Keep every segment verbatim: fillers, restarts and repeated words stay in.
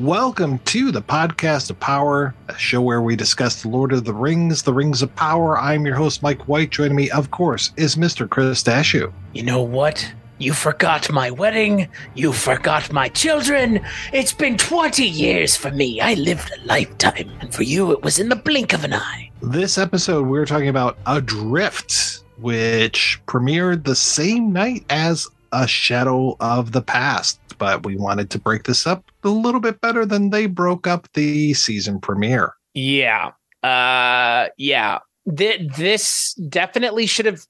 Welcome to the Podcast of Power, a show where we discuss the Lord of the Rings, the Rings of Power. I'm your host, Mike White. Joining me, of course, is Mister Chris Dashew. You know what? You forgot my wedding. You forgot my children. It's been twenty years for me. I lived a lifetime. And for you, it was in the blink of an eye. This episode, we're talking about Adrift, which premiered the same night as A Shadow of the Past. But we wanted to break this up a little bit better than they broke up the season premiere. Yeah. Uh, yeah. Th- this definitely should have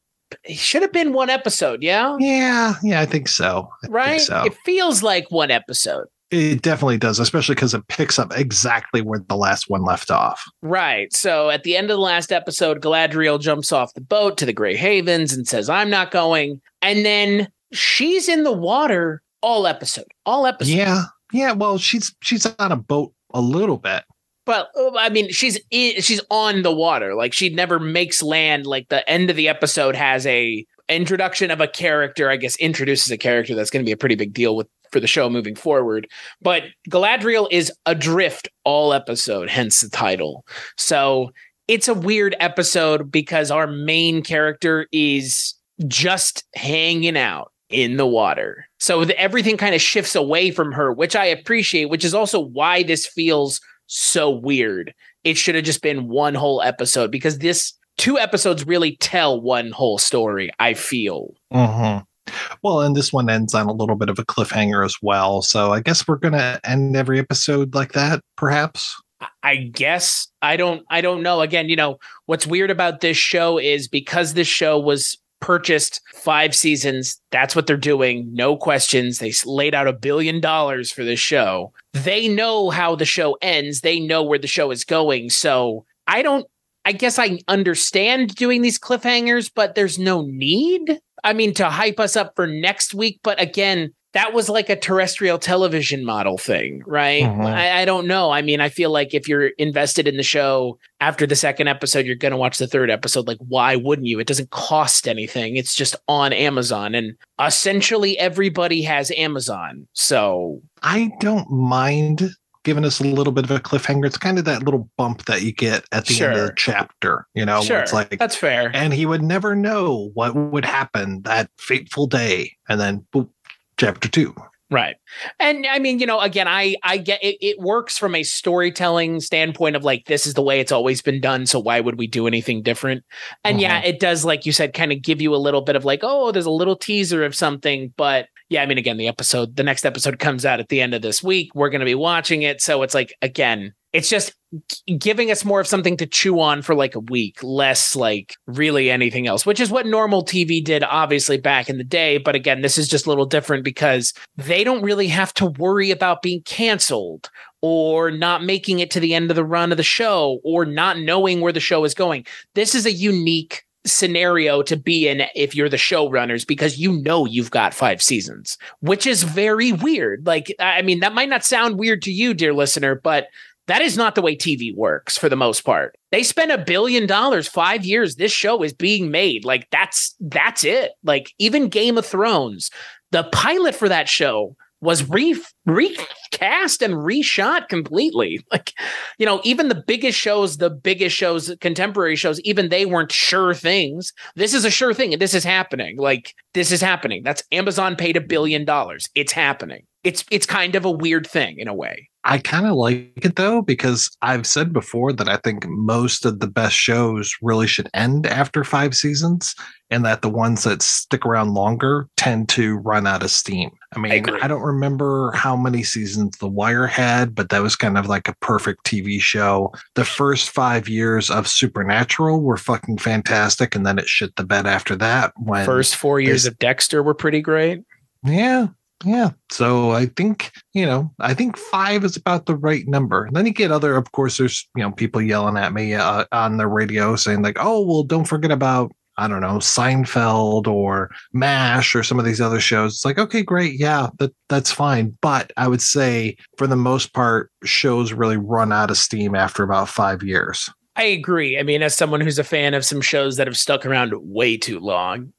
should have been one episode, yeah? Yeah. Yeah, I think so. I right? Think so. It feels like one episode. It definitely does, especially because it picks up exactly where the last one left off. Right. So at the end of the last episode, Galadriel jumps off the boat to the Grey Havens and says, I'm not going. And then she's in the water all episode. All episode. Yeah. Yeah, well, she's she's on a boat a little bit. But I mean, she's she's on the water. Like, she never makes land. Like, the end of the episode has a introduction of a character, I guess, introduces a character that's going to be a pretty big deal with for the show moving forward. But Galadriel is adrift all episode, hence the title. So it's a weird episode because our main character is just hanging out in the water. So the, everything kind of shifts away from her, which I appreciate, which is also why this feels so weird. It should have just been one whole episode, because this two episodes really tell one whole story, I feel. Mm-hmm. Well, and this one ends on a little bit of a cliffhanger as well. So I guess we're going to end every episode like that, perhaps. I guess. I don't, I don't know. Again, you know, what's weird about this show is because this show was purchased five seasons. That's what they're doing. No questions. They laid out a billion dollars for this show. They know how the show ends. They know where the show is going. So I don't, I guess I understand doing these cliffhangers, but there's no need. I mean, to hype us up for next week. But again, that was like a terrestrial television model thing, right? Mm-hmm. I, I don't know. I mean, I feel like if you're invested in the show after the second episode, you're going to watch the third episode. Like, why wouldn't you? It doesn't cost anything. It's just on Amazon. And essentially everybody has Amazon. So I don't mind giving us a little bit of a cliffhanger. It's kind of that little bump that you get at the sure. end of the chapter, you know? Sure. It's like, that's fair. And he would never know what would happen that fateful day. And then boop. Chapter two. Right. And I mean, you know, again, I, I get it, it works from a storytelling standpoint of like, this is the way it's always been done. So why would we do anything different? And mm-hmm. yeah, it does, like you said, kind of give you a little bit of like, oh, there's a little teaser of something. But yeah, I mean, again, the episode, the next episode comes out at the end of this week. We're going to be watching it. So it's like, again, it's just giving us more of something to chew on for like a week, less like really anything else, which is what normal T V did, obviously, back in the day. But again, this is just a little different because they don't really have to worry about being canceled or not making it to the end of the run of the show or not knowing where the show is going. This is a unique scenario to be in if you're the showrunners, because you know you've got five seasons, which is very weird. Like, I mean, that might not sound weird to you, dear listener, but that is not the way T V works for the most part. They spent a billion dollars, five years. This show is being made. Like, that's that's it. Like, even Game of Thrones, the pilot for that show was re- recast and reshot completely. Like, you know, even the biggest shows, the biggest shows, contemporary shows, even they weren't sure things. This is a sure thing. And this is happening. Like, this is happening. That's Amazon paid a billion dollars. It's happening. It's it's kind of a weird thing in a way. I kind of like it, though, because I've said before that I think most of the best shows really should end after five seasons, and that the ones that stick around longer tend to run out of steam. I mean, I, I don't remember how many seasons The Wire had, but that was kind of like a perfect T V show. The first five years of Supernatural were fucking fantastic, and then it shit the bed after that. When first four years they, of Dexter were pretty great. Yeah. Yeah. So I think, you know, I think five is about the right number. And then you get other, of course, there's, you know, people yelling at me uh, on the radio saying like, oh, well, don't forget about, I don't know, Seinfeld or MASH or some of these other shows. It's like, okay, great. Yeah, that that's fine. But I would say for the most part, shows really run out of steam after about five years. I agree. I mean, as someone who's a fan of some shows that have stuck around way too long,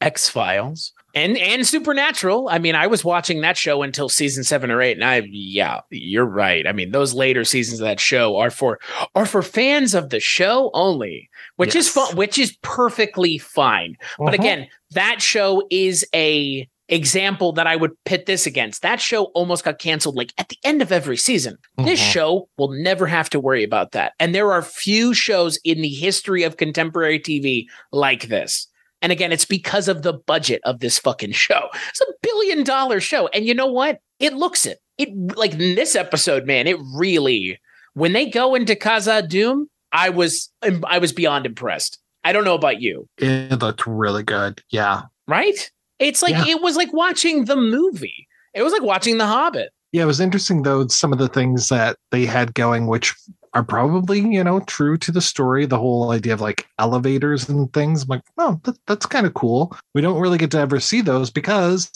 X-Files. And and Supernatural. I mean, I was watching that show until season seven or eight, and I yeah, you're right. I mean, those later seasons of that show are for are for fans of the show only, which yes. is fun, which is perfectly fine. Uh-huh. But again, that show is a example that I would pit this against. That show almost got canceled like at the end of every season. Mm-hmm. This show will never have to worry about that. And there are few shows in the history of contemporary T V like this. And again, it's because of the budget of this fucking show. It's a billion dollar show. And you know what? It looks it. It like in this episode, man, it really, when they go into Khazad-dûm, I was I was beyond impressed. I don't know about you. It looked really good. Yeah. Right? It's like, yeah. It was like watching the movie. It was like watching The Hobbit. Yeah, it was interesting, though, some of the things that they had going, which are probably, you know, true to the story. The whole idea of like elevators and things. I'm like, oh, that, that's kind of cool. We don't really get to ever see those because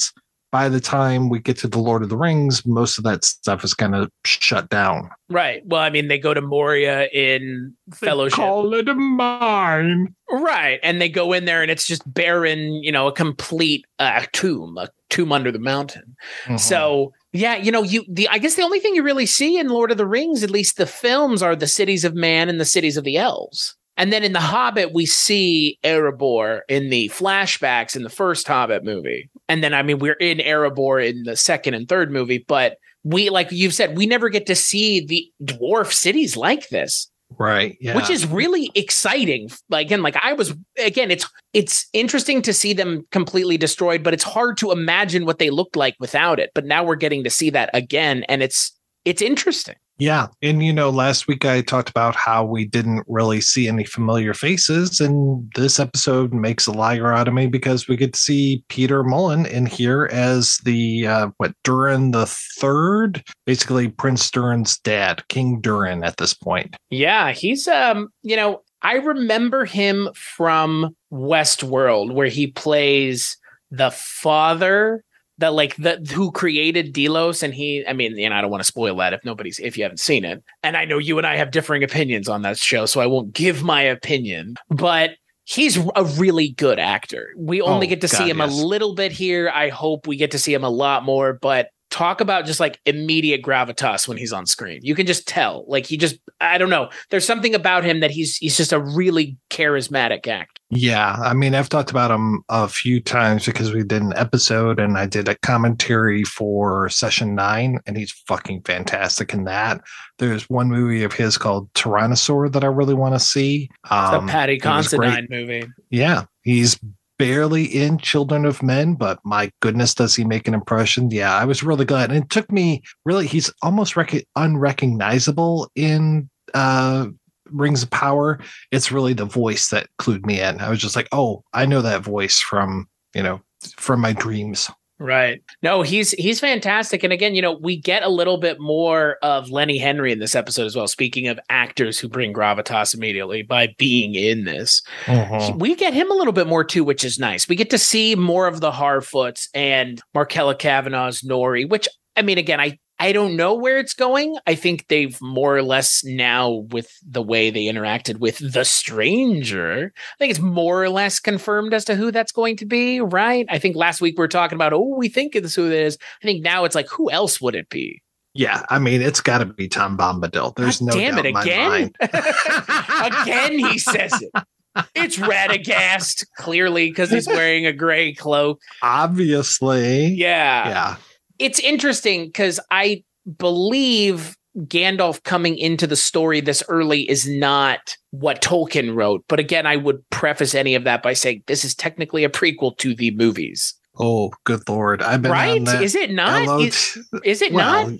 by the time we get to the Lord of the Rings, most of that stuff is kind of shut down. Right. Well, I mean, they go to Moria in they Fellowship. Call it a mine. Right. And they go in there and it's just barren, you know, a complete uh, tomb, a tomb under the mountain. Mm-hmm. So, yeah, you know, you the I guess the only thing you really see in Lord of the Rings, at least the films, are the cities of man and the cities of the elves. And then in The Hobbit, we see Erebor in the flashbacks in the first Hobbit movie. And then, I mean, we're in Erebor in the second and third movie. But we, like you've said, we never get to see the dwarf cities like this. Right. Yeah. Which is really exciting. Like, again, like I was again, it's it's interesting to see them completely destroyed, but it's hard to imagine what they looked like without it. But now we're getting to see that again. And it's it's interesting. Yeah. And, you know, last week I talked about how we didn't really see any familiar faces. And this episode makes a liar out of me because we get to see Peter Mullen in here as the, uh, what, Durin the Third, basically Prince Durin's dad, King Durin at this point. Yeah, he's, um, you know, I remember him from Westworld, where he plays the father that like the who created Delos. And he, I mean, and I don't want to spoil that if nobody's, if you haven't seen it. And I know you and I have differing opinions on that show, so I won't give my opinion, but he's a really good actor. We only oh, get to God, see him yes. a little bit here. I hope we get to see him a lot more, but talk about just like immediate gravitas when he's on screen. You can just tell, like he just, I don't know. There's something about him that he's, he's just a really charismatic actor. Yeah, I mean, I've talked about him a few times because we did an episode and I did a commentary for Session nine, and he's fucking fantastic in that. There's one movie of his called Tyrannosaur that I really want to see. Um, it's a Patty Considine movie. Yeah, he's barely in Children of Men, but my goodness, does he make an impression? Yeah, I was really glad. And it took me, really, he's almost rec- unrecognizable in uh Rings of Power. It's really the voice that clued me in. I was just like, oh, I know that voice from, you know, from my dreams. Right. No, he's he's fantastic. And again, you know, we get a little bit more of Lenny Henry in this episode as well. Speaking of actors who bring gravitas immediately by being in this, uh-huh. we get him a little bit more too, which is nice. We get to see more of the Harfoots and Markella Kavanaugh's Nori, which, I mean, again, I I don't know where it's going. I think they've more or less now, with the way they interacted with the stranger, I think it's more or less confirmed as to who that's going to be, right? I think last week we were talking about, oh, we think it's who it is. I think now it's like, who else would it be? Yeah, I mean, it's got to be Tom Bombadil. There's God no damn doubt it in again. My mind. Again, he says it. It's Radagast, clearly, because he's wearing a gray cloak. Obviously. Yeah. Yeah. It's interesting because I believe Gandalf coming into the story this early is not what Tolkien wrote. But again, I would preface any of that by saying this is technically a prequel to the movies. Oh, good Lord. I've been right? on that. Is it not? L O T- is, is it well, not?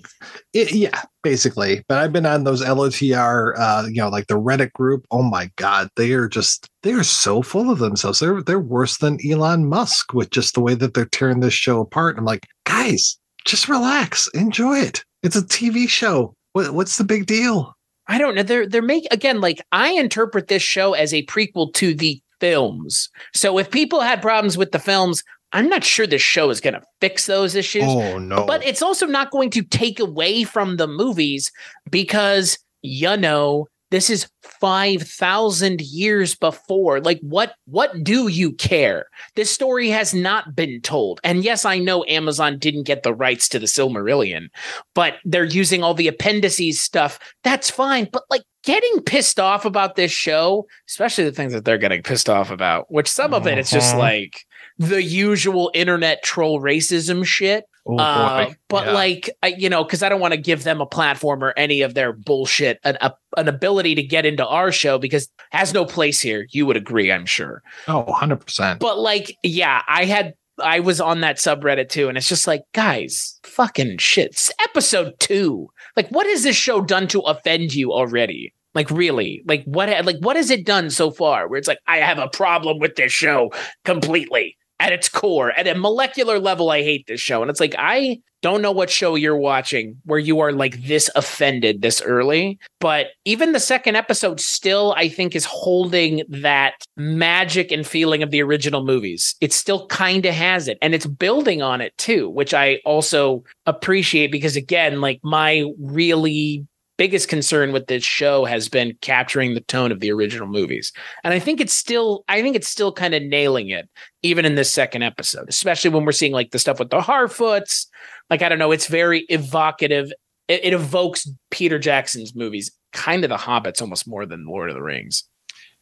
It, yeah, basically. But I've been on those L O T R, uh, you know, like the Reddit group. Oh, my God. They are just they are so full of themselves. They're, they're worse than Elon Musk with just the way that they're tearing this show apart. I'm like, guys, just relax. Enjoy it. It's a T V show. What, what's the big deal? I don't know. They're they're make again, like I interpret this show as a prequel to the films. So if people had problems with the films, I'm not sure this show is going to fix those issues. Oh, no. But it's also not going to take away from the movies because, you know, This is five thousand years before. Like, what, what do you care? This story has not been told. And yes, I know Amazon didn't get the rights to the Silmarillion, but they're using all the appendices stuff. That's fine. But like, getting pissed off about this show, especially the things that they're getting pissed off about, which some of it, it's just like the usual internet troll racism shit. Ooh, uh, but yeah. like, I, you know, because I don't want to give them a platform or any of their bullshit, an, a, an ability to get into our show, because it has no place here. You would agree, I'm sure. Oh, one hundred percent. But like, yeah, I had I was on that subreddit too. And it's just like, guys, fucking shit. It's episode two. Like, what has this show done to offend you already? Like, really? Like, what Like, what has it done so far? Where it's like, I have a problem with this show completely at its core. At a molecular level, I hate this show. And it's like, I don't know what show you're watching where you are like this offended this early. But even the second episode still, I think, is holding that magic and feeling of the original movies. It still kind of has it. And it's building on it, too, which I also appreciate, because, again, like my really... biggest concern with this show has been capturing the tone of the original movies. And I think it's still, I think it's still kind of nailing it, even in this second episode, especially when we're seeing like the stuff with the Harfoots. Like, I don't know, it's very evocative. It, it evokes Peter Jackson's movies, kind of the Hobbits almost more than Lord of the Rings.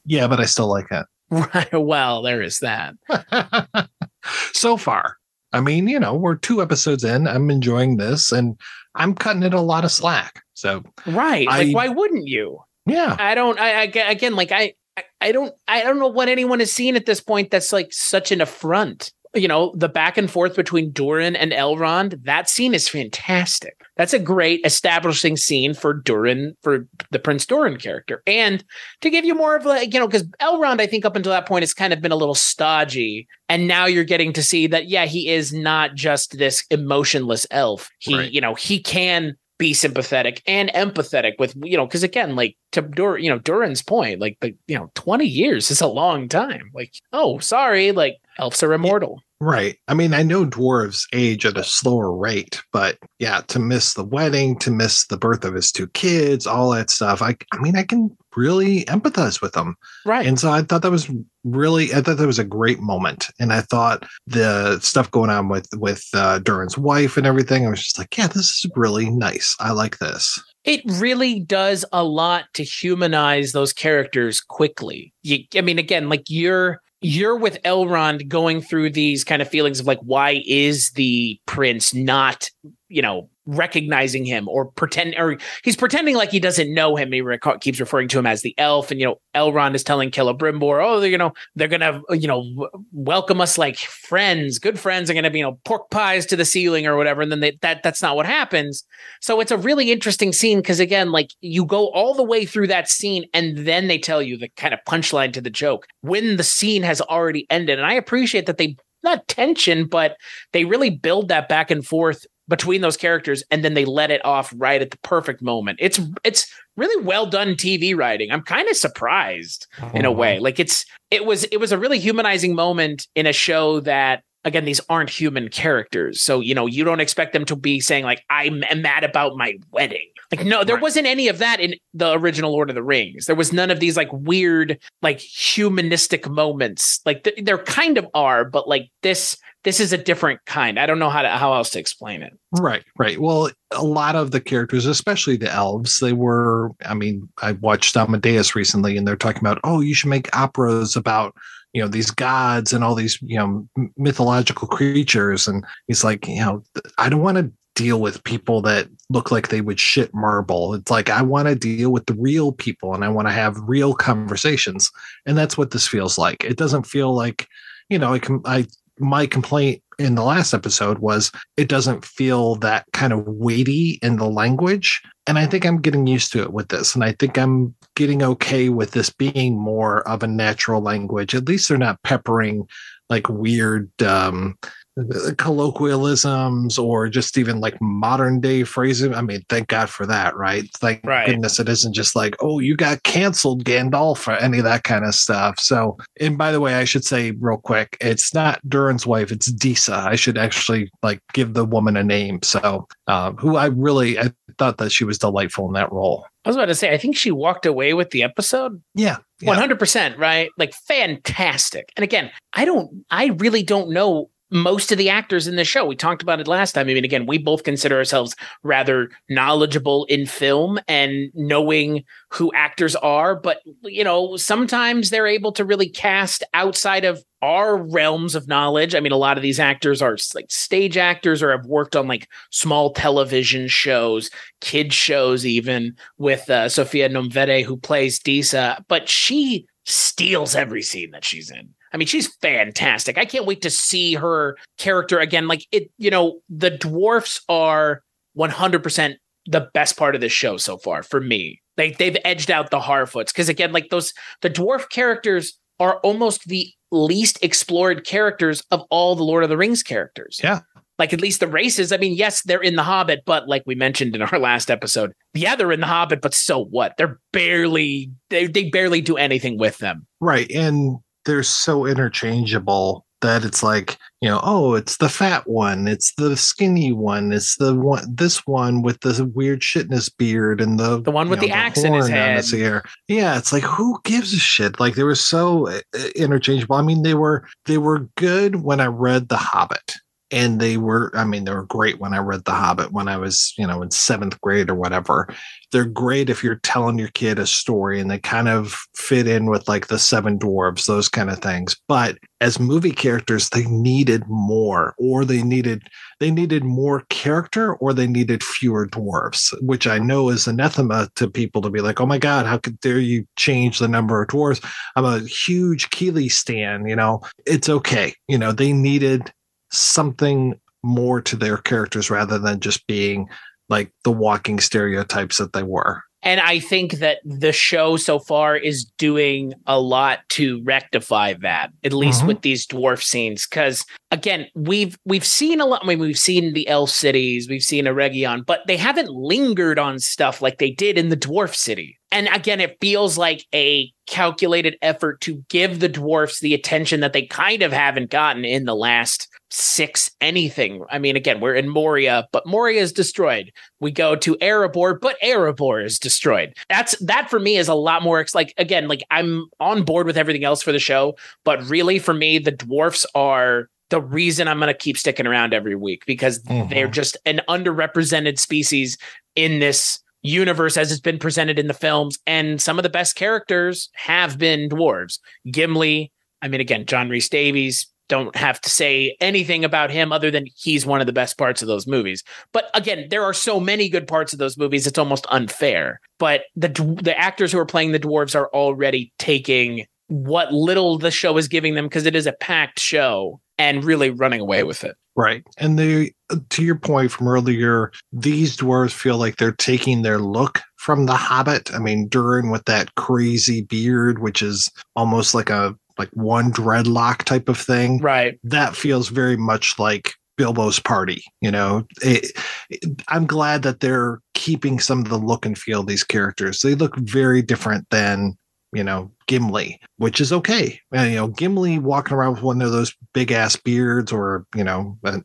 Yeah, but I still like it. Right. Well, there is that. So far. I mean, you know, we're two episodes in. I'm enjoying this and I'm cutting it a lot of slack. So, right. I, like, why wouldn't you? Yeah. I don't, I, I again, like, I, I don't, I don't know what anyone has seen at this point. That's like such an affront, you know, the back and forth between Durin and Elrond. That scene is fantastic. That's a great establishing scene for Durin, for the Prince Durin character. And to give you more of like, you know, because Elrond, I think up until that point, has kind of been a little stodgy. And now you're getting to see that, yeah, he is not just this emotionless elf. He, right. you know, he can be sympathetic and empathetic with, you know, because again, like to Dur- you know, Durin's point, like, the you know, twenty years is a long time. Like, oh, sorry. Like, elves are immortal. Yeah. Right. I mean, I know dwarves age at a slower rate, but yeah, to miss the wedding, to miss the birth of his two kids, all that stuff. I, I mean, I can really empathize with them. Right. And so I thought that was really, I thought that was a great moment. And I thought the stuff going on with, with uh, Durin's wife and everything, I was just like, yeah, this is really nice. I like this. It really does a lot to humanize those characters quickly. You, I mean, again, like you're, You're with Elrond going through these kind of feelings of like, why is the prince not, you know, recognizing him or pretend, or he's pretending like he doesn't know him. He rec- keeps referring to him as the elf. And, you know, Elrond is telling Celebrimbor, oh, you know, they're going to, you know, w- welcome us like friends. Good friends are going to be, you know, pork pies to the ceiling or whatever. And then they, that that's not what happens. So it's a really interesting scene because, again, like you go all the way through that scene and then they tell you the kind of punchline to the joke when the scene has already ended. And I appreciate that they, not tension, but they really build that back and forth between those characters, and then they let it off right at the perfect moment. It's it's really well done T V writing. I'm kind of surprised oh, in a way. Like it's it was it was a really humanizing moment in a show that, again, these aren't human characters. So, you know, you don't expect them to be saying like, I'm mad about my wedding. Like, no, there right. wasn't any of that in the original Lord of the Rings. There was none of these like weird, like humanistic moments. Like th- there kind of are, but like this, this is a different kind. I don't know how to, how else to explain it. Right, right. Well, a lot of the characters, especially the elves, they were, I mean, I watched Amadeus recently and they're talking about, oh, you should make operas about, you know, these gods and all these, you know, mythological creatures. And he's like, you know, I don't want to deal with people that look like they would shit marble. It's like, I want to deal with the real people and I want to have real conversations. And that's what this feels like. It doesn't feel like, you know, I can, I, my complaint in the last episode was it doesn't feel that kind of weighty in the language. And I think I'm getting used to it with this. And I think I'm getting okay with this being more of a natural language. At least they're not peppering like weird um, colloquialisms or just even like modern day phrasing. I mean, thank God for that, right? Thank right. goodness it isn't just like, oh, you got canceled, Gandalf, or any of that kind of stuff. So, and by the way, I should say real quick, it's not Durin's wife, it's Disa. I should actually like give the woman a name. So, um, who I really, I thought that she was delightful in that role. I was about to say, I think she walked away with the episode. Yeah. yeah. one hundred percent, right? Like, fantastic. And again, I don't, I really don't know most of the actors in the show. We talked about it last time. I mean, again, we both consider ourselves rather knowledgeable in film and knowing who actors are. But, you know, sometimes they're able to really cast outside of our realms of knowledge. I mean, a lot of these actors are like stage actors or have worked on like small television shows, kid shows, even with uh, Sofia Nomvete, who plays Disa. But she steals every scene that she's in. I mean, she's fantastic. I can't wait to see her character again. Like it, you know, the dwarfs are one hundred percent the best part of this show so far for me. Like they've edged out the Harfoots because again, like those, the dwarf characters are almost the least explored characters of all the Lord of the Rings characters. Yeah. Like at least the races. I mean, yes, they're in the Hobbit, but like we mentioned in our last episode, yeah, they're in the Hobbit, but so what? They're barely, they, they barely do anything with them. Right. And they're so interchangeable that it's like, you know, oh, it's the fat one, it's the skinny one, it's the one, this one with the weird shit in his beard, and the the one with you know, the, the axe in his head. His ear. Yeah, it's like, who gives a shit? Like they were so interchangeable. I mean, they were they were good when I read The Hobbit, and they were, I mean, they were great when I read The Hobbit when I was, you know, in seventh grade or whatever. They're great if you're telling your kid a story and they kind of fit in with like the seven dwarves, those kind of things. But as movie characters, they needed more, or they needed they needed more character, or they needed fewer dwarves, which I know is anathema to people to be like, oh my God, how could dare you change the number of dwarves? I'm a huge Keeley stan, you know, it's okay. You know, they needed something more to their characters rather than just being like the walking stereotypes that they were. And I think that the show so far is doing a lot to rectify that, at least mm-hmm. with these dwarf scenes. Because again, we've we've seen a lot. I mean, we've seen the elf cities, we've seen Eregion, but they haven't lingered on stuff like they did in the dwarf city. And again, it feels like a calculated effort to give the dwarfs the attention that they kind of haven't gotten in the last six anything. I mean, again, we're in Moria, but Moria is destroyed. We go to Erebor, but Erebor is destroyed. That's that for me is a lot more like, again, like I'm on board with everything else for the show, but really for me, the dwarfs are the reason I'm going to keep sticking around every week because mm-hmm. they're just an underrepresented species in this universe as it's been presented in the films. And some of the best characters have been dwarves. Gimli. I mean, again, John Rhys Davies. Don't have to say anything about him other than he's one of the best parts of those movies. But again, there are so many good parts of those movies. It's almost unfair. But the the actors who are playing the dwarves are already taking what little the show is giving them because it is a packed show and really running away with it. Right. And they, to your point from earlier, these dwarves feel like they're taking their look from The Hobbit. I mean, Durin with that crazy beard, which is almost like a like one dreadlock type of thing. Right. That feels very much like Bilbo's party. You know, it, it, I'm glad that they're keeping some of the look and feel of these characters. They look very different than, you know, Gimli, which is okay. And, you know, Gimli walking around with one of those big ass beards or, you know, an,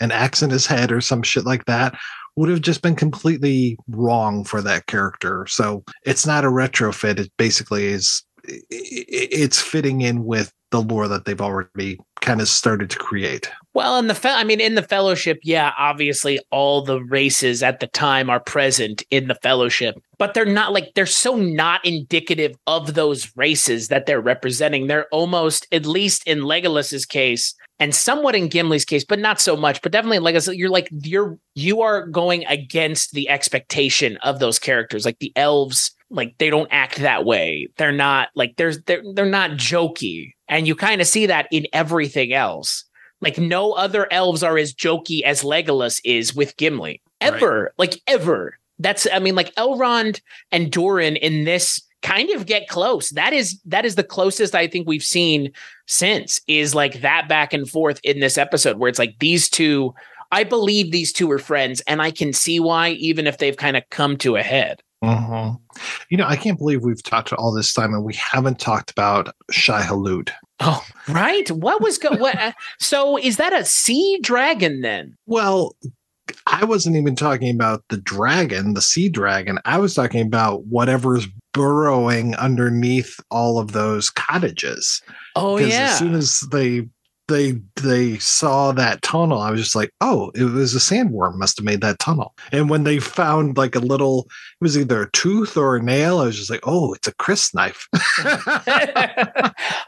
an axe in his head or some shit like that would have just been completely wrong for that character. So it's not a retrofit. It basically is, it's fitting in with the lore that they've already kind of started to create. Well, in the fe- I mean, in the Fellowship, yeah, obviously all the races at the time are present in the Fellowship, but they're not like they're so not indicative of those races that they're representing. They're almost, at least in Legolas's case, and somewhat in Gimli's case, but not so much, but definitely in Legolas, you're like you're you are going against the expectation of those characters, like the elves. Like they don't act that way. They're not like there's they're they're not jokey. And you kind of see that in everything else. Like no other elves are as jokey as Legolas is with Gimli ever, right. like ever. That's I mean, like Elrond and Durin in this kind of get close. That is that is the closest I think we've seen since is like that back and forth in this episode where it's like these two. I believe these two are friends, and I can see why, even if they've kind of come to a head. Mm-hmm. You know, I can't believe we've talked all this time and we haven't talked about Shai Hulud. Oh, right. What was going? uh, so is that a sea dragon then? Well, I wasn't even talking about the dragon, the sea dragon. I was talking about whatever's burrowing underneath all of those cottages. Oh, yeah. As soon as they they they saw that tunnel, I was just like, oh, it was a sandworm must have made that tunnel. And when they found like a little, it was either a tooth or a nail, I was just like, oh, it's a Chris knife.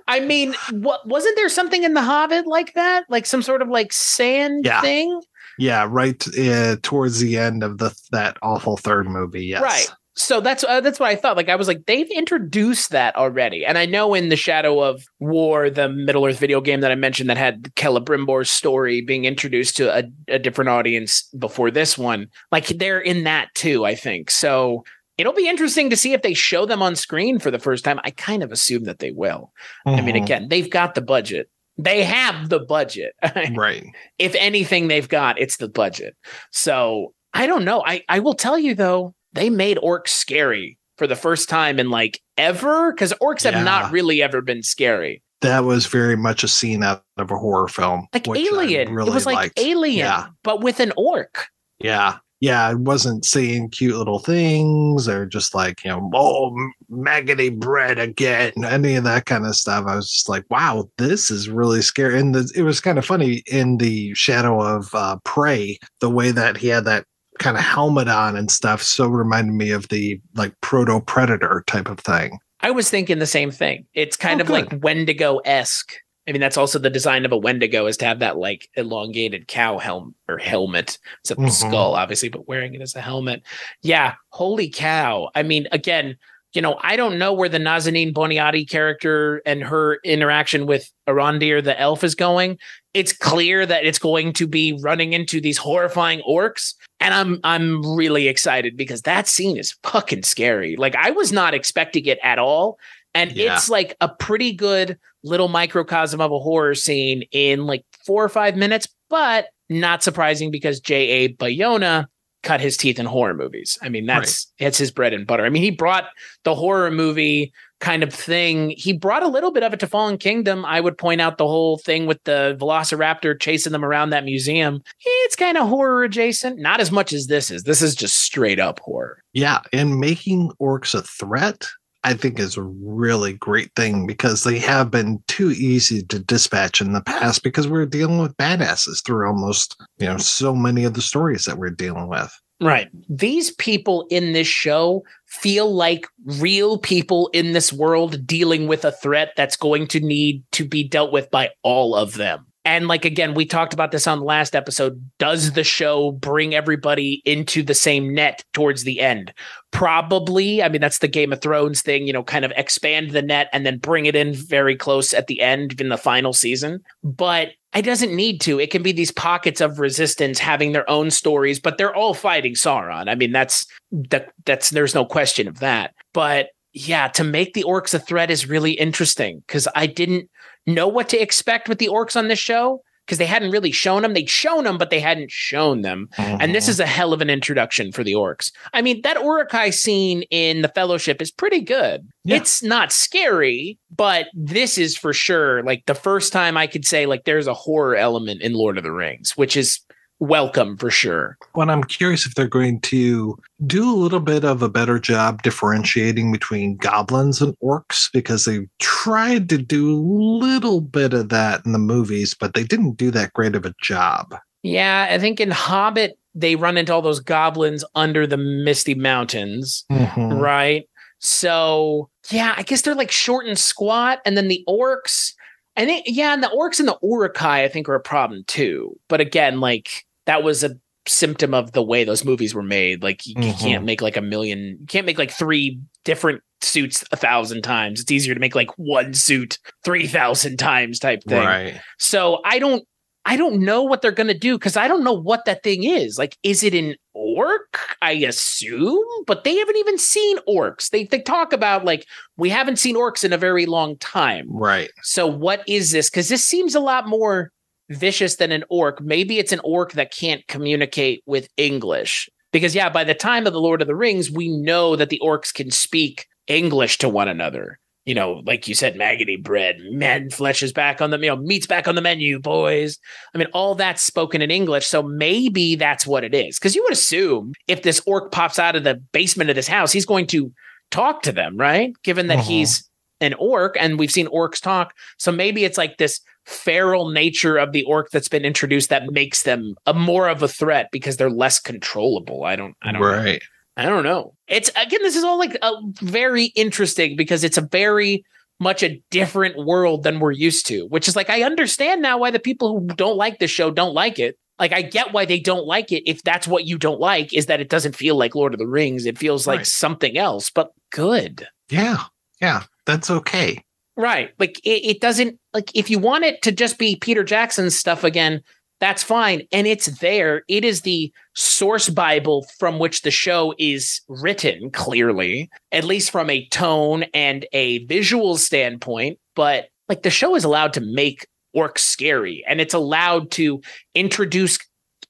I mean, what, wasn't there something in The Hobbit like that? Like some sort of like sand yeah. thing? Yeah, right uh, towards the end of the that awful third movie, yes. Right. So that's uh, that's what I thought. Like I was like, they've introduced that already. And I know in The Shadow of War, the Middle-earth video game that I mentioned that had Celebrimbor's story being introduced to a, a different audience before this one, like they're in that too, I think. So it'll be interesting to see if they show them on screen for the first time. I kind of assume that they will. Mm-hmm. I mean, again, they've got the budget. They have the budget. Right. If anything they've got, it's the budget. So I don't know. I, I will tell you, though, they made orcs scary for the first time in like ever, because orcs yeah. have not really ever been scary. That was very much a scene out of a horror film. Like Alien. Really it was like liked. Alien, yeah. but with an orc. Yeah. Yeah, it wasn't saying cute little things or just like, you know, oh, maggoty bread again, any of that kind of stuff. I was just like, wow, this is really scary. And the, it was kind of funny in The Shadow of uh, Prey, the way that he had that kind of helmet on and stuff so reminded me of the like proto-predator type of thing. I was thinking the same thing. It's kind oh, of good. Like Wendigo-esque. I mean, that's also the design of a Wendigo, is to have that like elongated cow helm or helmet. It's a mm-hmm. skull, obviously, but wearing it as a helmet. Yeah. Holy cow. I mean, again, you know, I don't know where the Nazanin Boniadi character and her interaction with Arondir, the elf, is going. It's clear that it's going to be running into these horrifying orcs. And I'm I'm really excited because that scene is fucking scary. Like I was not expecting it at all. And yeah. it's like a pretty good little microcosm of a horror scene in like four or five minutes, but not surprising because J A. Bayona cut his teeth in horror movies. I mean, that's right. It's his bread and butter. I mean, he brought the horror movie kind of thing. He brought a little bit of it to Fallen Kingdom. I would point out the whole thing with the Velociraptor chasing them around that museum. It's kind of horror adjacent. Not as much as this is. This is just straight up horror. Yeah. And making orcs a threat, I think, is a really great thing because they have been too easy to dispatch in the past because we're dealing with badasses through almost, you know, so many of the stories that we're dealing with. Right. These people in this show feel like real people in this world dealing with a threat that's going to need to be dealt with by all of them. And like, again, we talked about this on the last episode. Does the show bring everybody into the same net towards the end? Probably. I mean, that's the Game of Thrones thing, you know, kind of expand the net and then bring it in very close at the end in the final season. But it doesn't need to. It can be these pockets of resistance having their own stories, but they're all fighting Sauron. I mean, that's that, that's there's no question of that. But yeah, to make the orcs a threat is really interesting because I didn't know what to expect with the orcs on this show because they hadn't really shown them. They'd shown them, but they hadn't shown them. Mm-hmm. And this is a hell of an introduction for the orcs. I mean, that Uruk-hai scene in the Fellowship is pretty good. Yeah. It's not scary, but this is for sure like the first time I could say like there's a horror element in Lord of the Rings, which is welcome for sure. Well, I'm curious if they're going to do a little bit of a better job differentiating between goblins and orcs because they tried to do a little bit of that in the movies, but they didn't do that great of a job. Yeah, I think in Hobbit, they run into all those goblins under the Misty Mountains, mm-hmm. right? So, yeah, I guess they're like short and squat, and then the orcs, and it, yeah, and the orcs and the Uruk-hai, I think, are a problem too. But again, like, that was a symptom of the way those movies were made. Like you mm-hmm. can't make like a million, you can't make like three different suits a thousand times. It's easier to make like one suit three thousand times type thing. Right. So I don't, I don't know what they're going to do. Cause I don't know what that thing is. Like, is it an orc? I assume, but they haven't even seen orcs. They, they talk about like, we haven't seen orcs in a very long time. Right. So what is this? Cause this seems a lot more vicious than an orc. Maybe it's an orc that can't communicate with English because yeah, by the time of the Lord of the Rings, we know that the orcs can speak English to one another. you know, like you said, maggoty bread, men flesh is back on the, you know, meat's back on the menu, boys. I mean, all that's spoken in English. So maybe that's what it is. Because you would assume if this orc pops out of the basement of this house, he's going to talk to them, right? Given that uh-huh. he's an orc and we've seen orcs talk. So maybe it's like this feral nature of the orc that's been introduced that makes them a more of a threat because they're less controllable. I don't, I don't right. know. I don't know. It's again, this is all like a very interesting because it's a very much a different world than we're used to, which is like, I understand now why the people who don't like this show don't like it. Like, I get why they don't like it. If that's what you don't like, is that it doesn't feel like Lord of the Rings. It feels like right. something else, but good. Yeah. Yeah. That's okay. Right. Like it, it doesn't like if you want it to just be Peter Jackson's stuff again, that's fine. And it's there. It is the source Bible from which the show is written, clearly, at least from a tone and a visual standpoint. But like the show is allowed to make orcs scary and it's allowed to introduce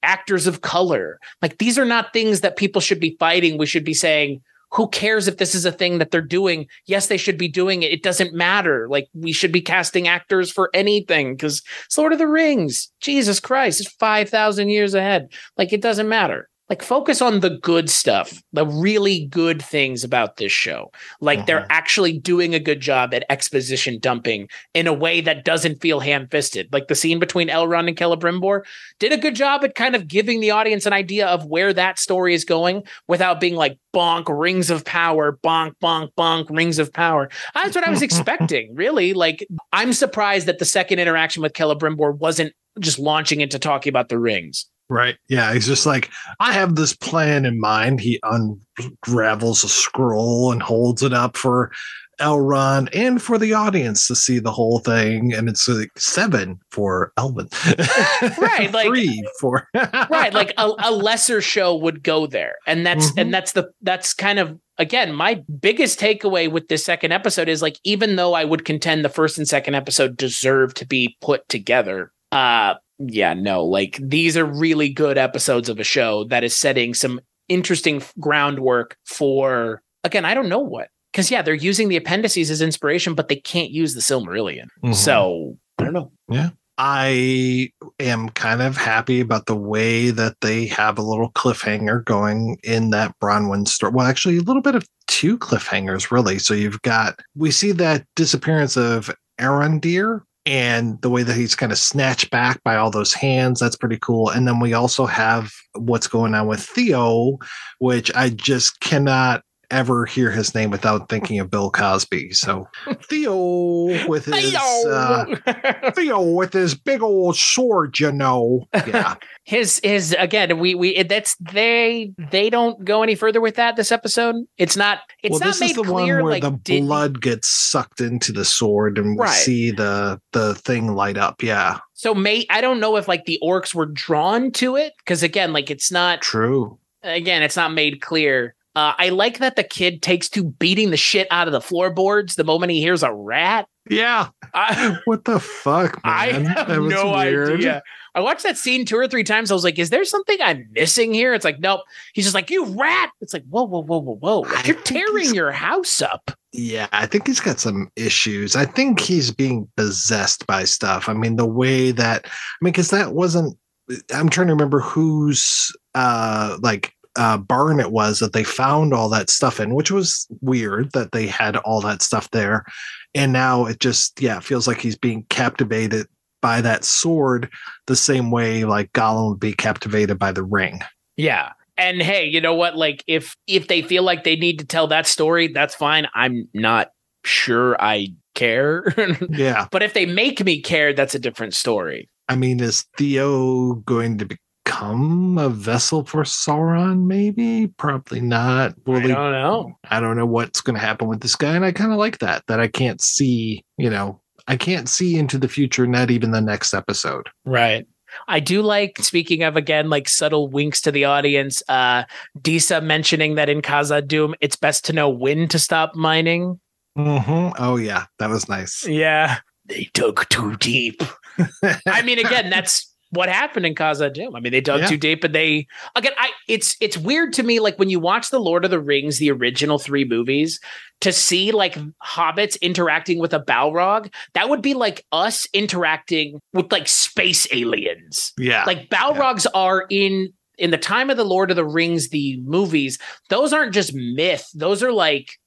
actors of color. Like these are not things that people should be fighting. We should be saying, who cares if this is a thing that they're doing? Yes, they should be doing it. It doesn't matter. Like, we should be casting actors for anything because it's Lord of the Rings. Jesus Christ, it's five thousand years ahead. Like, it doesn't matter. Like, focus on the good stuff, the really good things about this show. Like, uh-huh. they're actually doing a good job at exposition dumping in a way that doesn't feel ham-fisted. Like, the scene between Elrond and Celebrimbor did a good job at kind of giving the audience an idea of where that story is going without being like, bonk, Rings of Power, bonk, bonk, bonk, Rings of Power. That's what I was expecting, really. Like, I'm surprised that the second interaction with Celebrimbor wasn't just launching into talking about the rings. Right. Yeah. He's just like, I have this plan in mind. He unravels a scroll and holds it up for Elrond and for the audience to see the whole thing. And it's like seven for Elvin. Right. Like three for right. Like a, a lesser show would go there. And that's mm-hmm. and that's the that's kind of again, my biggest takeaway with this second episode is like, even though I would contend the first and second episode deserve to be put together, uh, yeah, no, like these are really good episodes of a show that is setting some interesting groundwork for, again, I don't know what, because yeah, they're using the appendices as inspiration, but they can't use the Silmarillion. Mm-hmm. So I don't know. Yeah. I am kind of happy about the way that they have a little cliffhanger going in that Bronwyn story. Well, actually a little bit of two cliffhangers really. So you've got, we see that disappearance of Arondir, and the way that he's kind of snatched back by all those hands, that's pretty cool. And then we also have what's going on with Theo, which I just cannot ever hear his name without thinking of Bill Cosby. So Theo with his Theo, uh, Theo with his big old sword, you know. Yeah. His his again, we we that's they they don't go any further with that this episode. It's not it's well, not this made is the clear one where like, the did... blood gets sucked into the sword and we right. see the the thing light up. Yeah. So may I don't know if like the orcs were drawn to it because again, like it's not true. Again, it's not made clear. Uh, I like that the kid takes to beating the shit out of the floorboards the moment he hears a rat. Yeah. I, what the fuck, man? I have that was no weird. idea. I watched that scene two or three times. I was like, is there something I'm missing here? It's like, nope. He's just like, you rat. It's like, whoa, whoa, whoa, whoa, whoa. You're tearing your house up. Yeah, I think he's got some issues. I think he's being possessed by stuff. I mean, the way that, I mean, because that wasn't, I'm trying to remember who's uh, like, Uh, barn it was that they found all that stuff in, which was weird that they had all that stuff there. And now it just, yeah, it feels like he's being captivated by that sword the same way like Gollum would be captivated by the ring. Yeah. And hey, you know what? Like if if they feel like they need to tell that story, that's fine. I'm not sure I care. Yeah. But if they make me care, that's a different story. I mean, is Theo going to be become a vessel for Sauron? Maybe, probably not. Will I they, don't know. I don't know what's going to happen with this guy, and I kind of like that. That I can't see. You know, I can't see into the future. Not even the next episode. Right. I do like. Speaking of again, like subtle winks to the audience. Uh, Disa mentioning that in Khazad-dûm, it's best to know when to stop mining. Mm-hmm. Oh yeah, that was nice. Yeah, they dug too deep. I mean, again, that's. what happened in Khazad-dûm. I mean, they dug yeah. too deep, but they again. I it's it's weird to me, like when you watch the Lord of the Rings, the original three movies, to see like hobbits interacting with a Balrog. That would be like us interacting with like space aliens. Yeah, like Balrogs yeah. are in in the time of the Lord of the Rings, the movies. Those aren't just myth. Those are like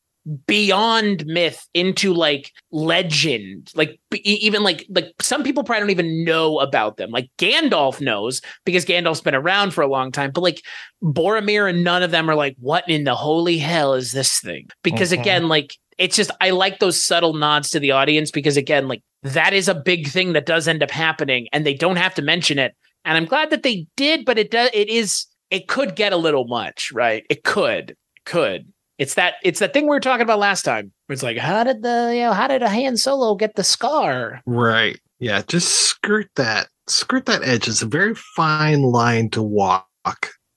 beyond myth into like legend, like even like like some people probably don't even know about them. Like Gandalf knows because Gandalf's been around for a long time, but like Boromir and none of them are like, what in the holy hell is this thing? Because mm-hmm. again, like it's just, I like those subtle nods to the audience because again, like that is a big thing that does end up happening and they don't have to mention it. And I'm glad that they did, but it does, it is, it could get a little much, right? It could, could. It's that it's that thing we were talking about last time. It's like, how did the you know, how did a Han Solo get the scar? Right. Yeah. Just skirt that. Skirt that edge. It's a very fine line to walk,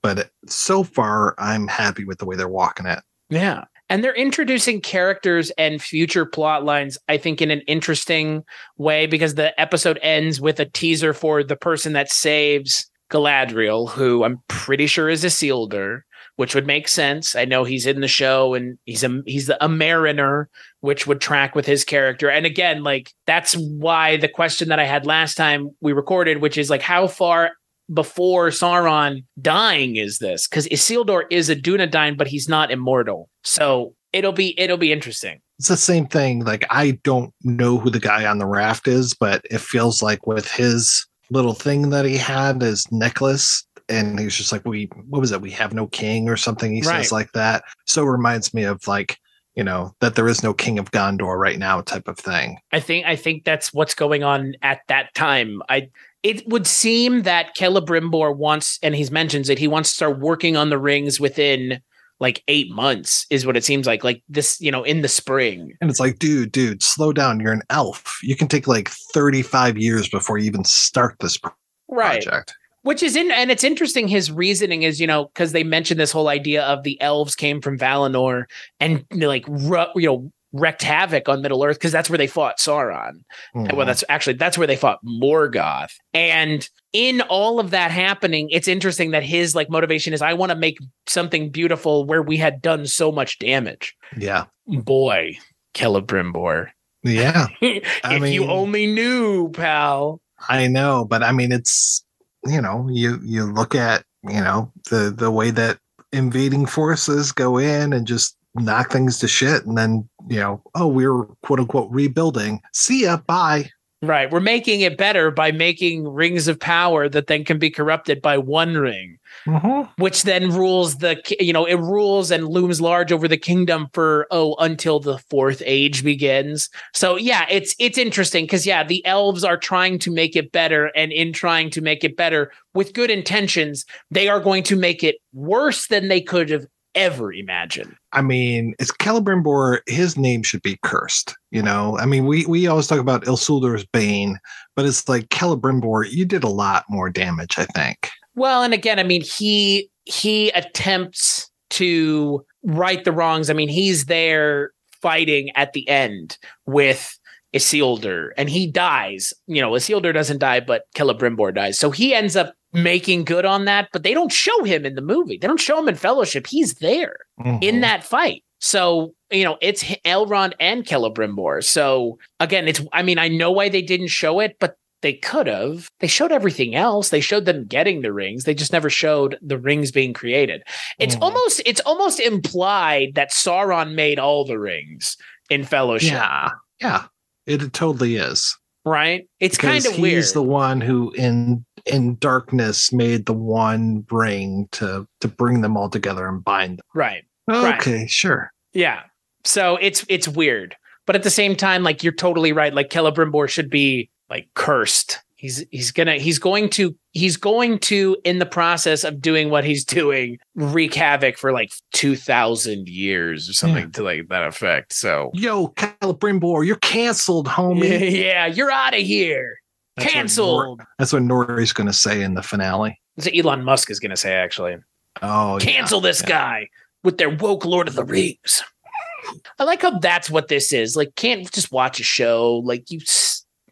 but so far I'm happy with the way they're walking it. Yeah. And they're introducing characters and future plot lines, I think, in an interesting way because the episode ends with a teaser for the person that saves Galadriel, who I'm pretty sure is Isildur. Which would make sense. I know he's in the show, and he's a he's a mariner, which would track with his character. And again, like that's why the question that I had last time we recorded, which is like, how far before Sauron dying is this? Because Isildur is a Dunedain, but he's not immortal, so it'll be it'll be interesting. It's the same thing. Like I don't know who the guy on the raft is, but it feels like with his little thing that he had, his necklace. And he was just like, we, what was it? We have no king or something. He right. says like that. So it reminds me of like, you know, that there is no king of Gondor right now type of thing. I think, I think that's what's going on at that time. I, it would seem that Celebrimbor wants, and he mentions it, he wants to start working on the rings within like eight months is what it seems like, like this, you know, in the spring. And it's like, dude, dude, slow down. You're an elf. You can take like thirty-five years before you even start this pro- right. project. Which is in, and it's interesting. His reasoning is, you know, because they mentioned this whole idea of the elves came from Valinor and like, ru- you know, wrecked havoc on Middle Earth because that's where they fought Sauron. Mm-hmm. Well, that's actually that's where they fought Morgoth. And in all of that happening, it's interesting that his like motivation is I want to make something beautiful where we had done so much damage. Yeah, boy, Celebrimbor. Yeah, if I mean, you only knew, pal. I know, but I mean, it's. You know, you, you look at, you know, the, the way that invading forces go in and just knock things to shit. And then, you know, oh, we're quote unquote rebuilding. See ya. Bye. Right. We're making it better by making rings of power that then can be corrupted by one ring, mm-hmm. which then rules the, you know, it rules and looms large over the kingdom for, oh, until the fourth age begins. So, yeah, it's it's interesting because, yeah, the elves are trying to make it better. And in trying to make it better with good intentions, they are going to make it worse than they could have ever imagine. I mean, it's Celebrimbor. His name should be cursed. You know, I mean, we, we always talk about Isildur's bane, but it's like Celebrimbor, you did a lot more damage, I think. Well, and again, I mean, he he attempts to right the wrongs. I mean, he's there fighting at the end with Isildur and he dies. You know, Isildur doesn't die, but Celebrimbor dies. So he ends up making good on that, but they don't show him in the movie. They don't show him in Fellowship. He's there mm-hmm. in that fight. So, you know, it's Elrond and Celebrimbor. So again, it's, I mean, I know why they didn't show it, but they could have. They showed everything else. They showed them getting the rings. They just never showed the rings being created. It's mm-hmm. almost, it's almost implied that Sauron made all the rings in Fellowship. Yeah. Yeah. It totally is. Right? It's kind of weird. He's the one who in in darkness made the one ring to to bring them all together and bind them. Right. Okay, right. Sure. Yeah. So it's it's weird. But at the same time, like you're totally right. Like Celebrimbor should be like cursed. He's he's gonna he's going to he's going to in the process of doing what he's doing wreak havoc for like two thousand years or something yeah. to like that effect. So yo, Celebrimbor, you're canceled, homie. Yeah, you're out of here. That's canceled. What, that's what Nori's gonna say in the finale. That's what Elon Musk is gonna say actually. Oh, cancel yeah, this yeah. guy with their woke Lord of the Rings. I like how that's what this is. Like, can't just watch a show. Like you.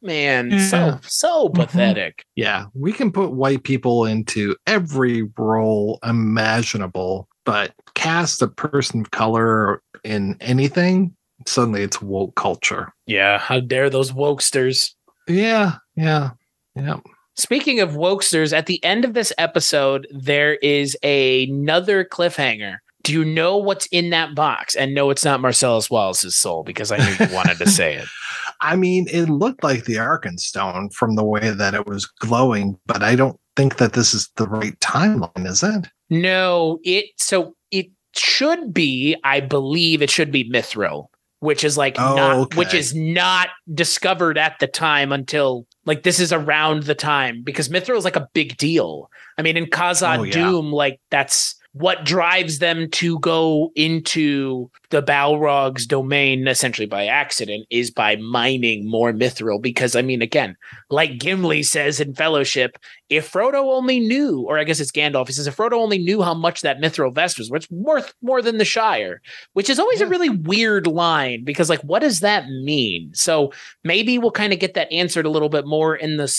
man, yeah. so so mm-hmm. pathetic. Yeah, we can put white people into every role imaginable, but cast a person of color in anything, suddenly it's woke culture. Yeah, how dare those wokesters. Yeah, yeah, yeah. Speaking of wokesters, at the end of this episode, there is a- another cliffhanger. Do you know what's in that box? And no, it's not Marcellus Wallace's soul, because I knew you wanted to say it. I mean, it looked like the Arkenstone from the way that it was glowing, but I don't think that this is the right timeline, is it? No, it so it should be, I believe it should be Mithril, which is like oh, not, okay. which is not discovered at the time until like this is around the time, because Mithril is like a big deal. I mean, in Khazad-dûm, oh, yeah. like that's what drives them to go into the Balrog's domain, essentially by accident, is by mining more Mithril. Because, I mean, again, like Gimli says in Fellowship, if Frodo only knew, or I guess it's Gandalf, he says, if Frodo only knew how much that Mithril vest was worth, it's worth more than the Shire, which is always yeah. a really weird line, because, like, what does that mean? So maybe we'll kind of get that answered a little bit more in the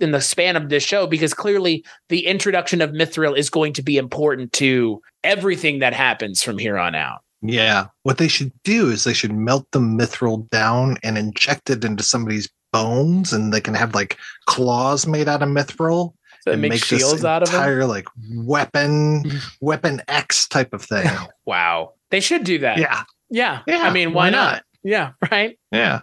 in the span of this show, because clearly the introduction of Mithril is going to be important to everything that happens from here on out. Yeah. What they should do is they should melt the Mithril down and inject it into somebody's bones, and they can have like claws made out of Mithril. So and make, make shields this out of entire them? Like weapon, weapon X type of thing. Wow. They should do that. Yeah. Yeah. yeah I mean, why, why not? not? Yeah. Right. Yeah.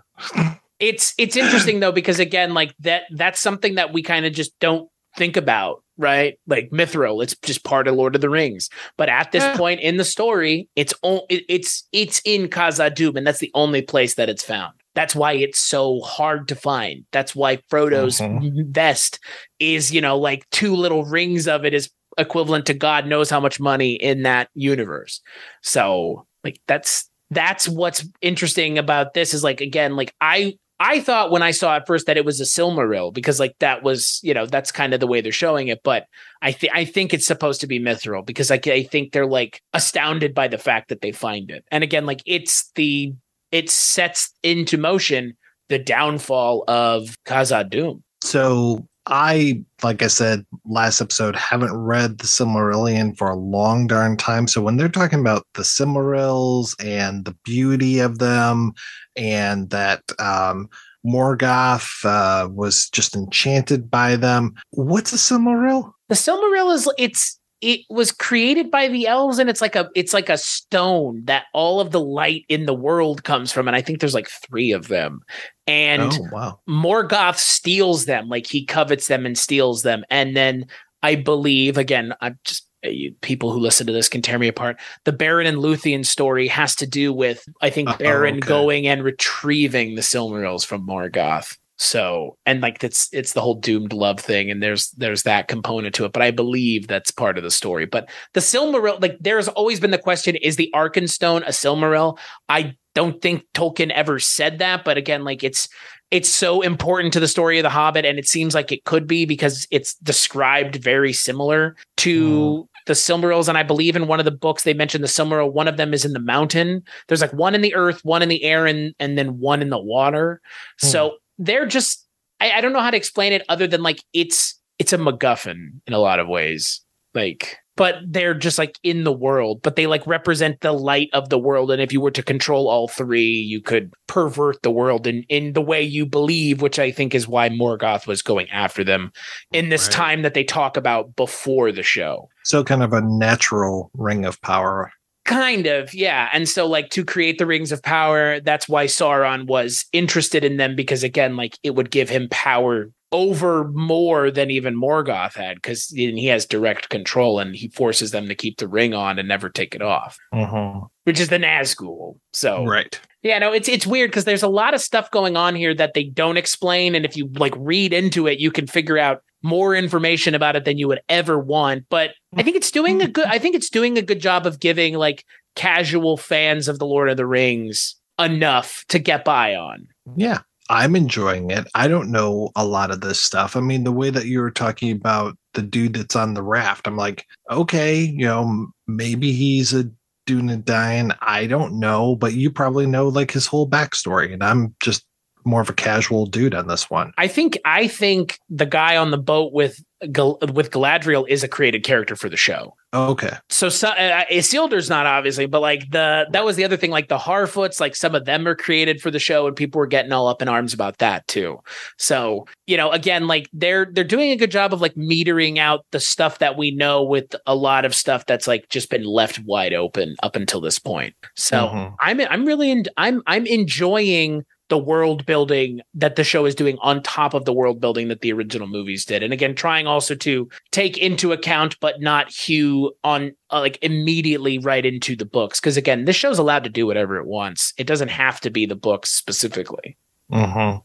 It's it's interesting, though, because, again, like that that's something that we kind of just don't think about. Right. Like Mithril, it's just part of Lord of the Rings. But at this yeah. point in the story, it's o- it's it's in Khazad-dûm, and that's the only place that it's found. That's why it's so hard to find. That's why Frodo's mm-hmm. vest is, you know, like two little rings of it is equivalent to God knows how much money in that universe. So like that's that's what's interesting about this is like, again, like I. I thought when I saw it first that it was a Silmaril, because like that was, you know, that's kind of the way they're showing it. But I think I think it's supposed to be Mithril, because I, I think they're like astounded by the fact that they find it. And again, like it's the it sets into motion the downfall of Khazad-dûm. So I, like I said last episode, haven't read the Silmarillion for a long darn time. So when they're talking about the Silmarils and the beauty of them, and that um, Morgoth uh, was just enchanted by them. What's a Silmaril? The Silmaril is it's it was created by the elves, and it's like a it's like a stone that all of the light in the world comes from. And I think there's like three of them. And oh, wow. Morgoth steals them, like he covets them and steals them. And then I believe, again, I'm just. People who listen to this can tear me apart. The Baron and Luthien story has to do with, I think, Uh-oh, Baron okay. going and retrieving the Silmarils from Morgoth. So, and like that's it's the whole doomed love thing, and there's there's that component to it. But I believe that's part of the story. But the Silmaril, like, there's always been the question: is the Arkenstone a Silmaril? I don't think Tolkien ever said that, but again, like it's. It's so important to the story of The Hobbit, and it seems like it could be, because it's described very similar to mm. the Silmarils. And I believe in one of the books they mentioned the Silmaril. One of them is in the mountain. There's like one in the earth, one in the air, and, and then one in the water. Mm. So they're just I, I don't know how to explain it other than like it's it's a MacGuffin in a lot of ways. Like, but they're just like in the world, but they like represent the light of the world. And if you were to control all three, you could pervert the world in, in the way you believe, which I think is why Morgoth was going after them in this right. time that they talk about before the show. So kind of a natural ring of power. Kind of, yeah. And so like to create the rings of power, that's why Sauron was interested in them, because again, like it would give him power over more than even Morgoth had, because he has direct control, and he forces them to keep the ring on and never take it off, mm-hmm. which is the Nazgul. So, right. Yeah, no, it's it's weird, because there's a lot of stuff going on here that they don't explain. And if you like read into it, you can figure out more information about it than you would ever want. But I think it's doing a good I think it's doing a good job of giving like casual fans of the Lord of the Rings enough to get by on. Yeah. I'm enjoying it. I don't know a lot of this stuff. I mean, the way that you were talking about the dude that's on the raft, I'm like, okay, you know, maybe he's a Dunedain. I don't know, but you probably know like his whole backstory, and I'm just more of a casual dude on this one. I think I think the guy on the boat with Gal- with Galadriel is a created character for the show. Oh, okay. So, so uh, Isildur's not, obviously, but like the that was the other thing. Like the Harfoots, like some of them are created for the show, and people were getting all up in arms about that too. So, you know, again, like they're they're doing a good job of like metering out the stuff that we know with a lot of stuff that's like just been left wide open up until this point. So, mm-hmm. I'm I'm really in, I'm I'm enjoying the world building that the show is doing on top of the world building that the original movies did. And again, trying also to take into account, but not hew on uh, like immediately right into the books. Cause again, this show's allowed to do whatever it wants. It doesn't have to be the books specifically. Mm-hmm.